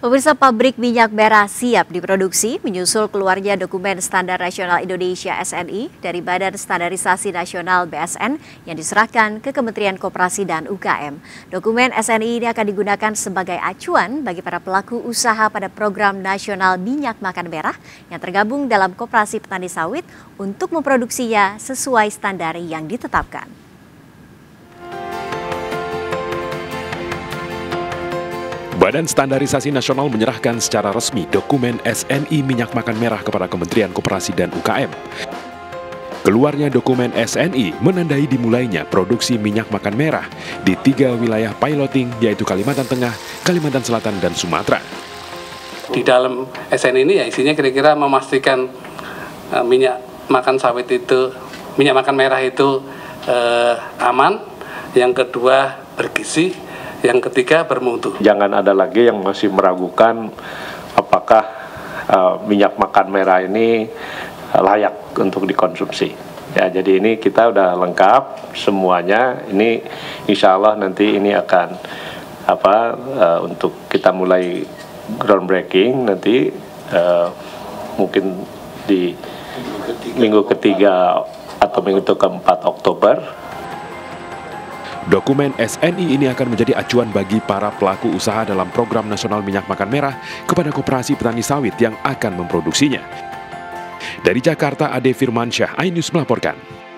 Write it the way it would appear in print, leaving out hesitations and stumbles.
Pemirsa, pabrik minyak merah siap diproduksi menyusul keluarnya dokumen standar nasional Indonesia (SNI) dari Badan Standarisasi Nasional (BSN) yang diserahkan ke Kementerian Koperasi dan UKM. Dokumen SNI ini akan digunakan sebagai acuan bagi para pelaku usaha pada program nasional minyak makan merah yang tergabung dalam Koperasi Petani Sawit untuk memproduksinya sesuai standar yang ditetapkan. Badan Standarisasi Nasional menyerahkan secara resmi dokumen SNI minyak makan merah kepada Kementerian Koperasi dan UKM. Keluarnya dokumen SNI menandai dimulainya produksi minyak makan merah di 3 wilayah piloting, yaitu Kalimantan Tengah, Kalimantan Selatan, dan Sumatera. Di dalam SNI ini ya isinya kira-kira memastikan minyak makan sawit itu, minyak makan merah itu aman, yang kedua bergizi, yang ketiga bermutu. Jangan ada lagi yang masih meragukan apakah minyak makan merah ini layak untuk dikonsumsi. Ya, jadi ini kita udah lengkap semuanya. Ini insya Allah nanti ini akan untuk kita mulai groundbreaking nanti mungkin di minggu ketiga atau minggu keempat Oktober. Dokumen SNI ini akan menjadi acuan bagi para pelaku usaha dalam program nasional minyak makan merah kepada Koperasi Petani Sawit yang akan memproduksinya. Dari Jakarta, Ade Firmansyah, iNews melaporkan.